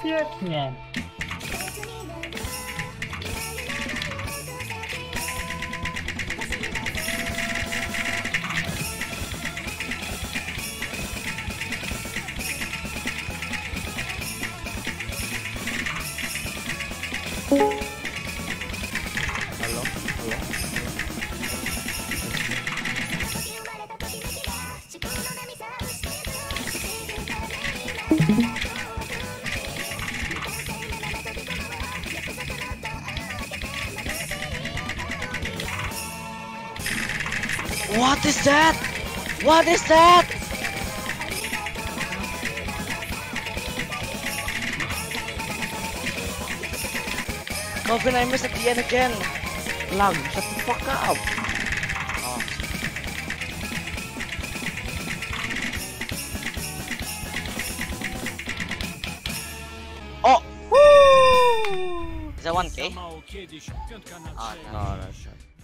świetnie. What is that? What is that? Coven, I missed at the end again. Lug, shut the fuck up. Oh! Woo! Is that 1K? Oh, no, no, no.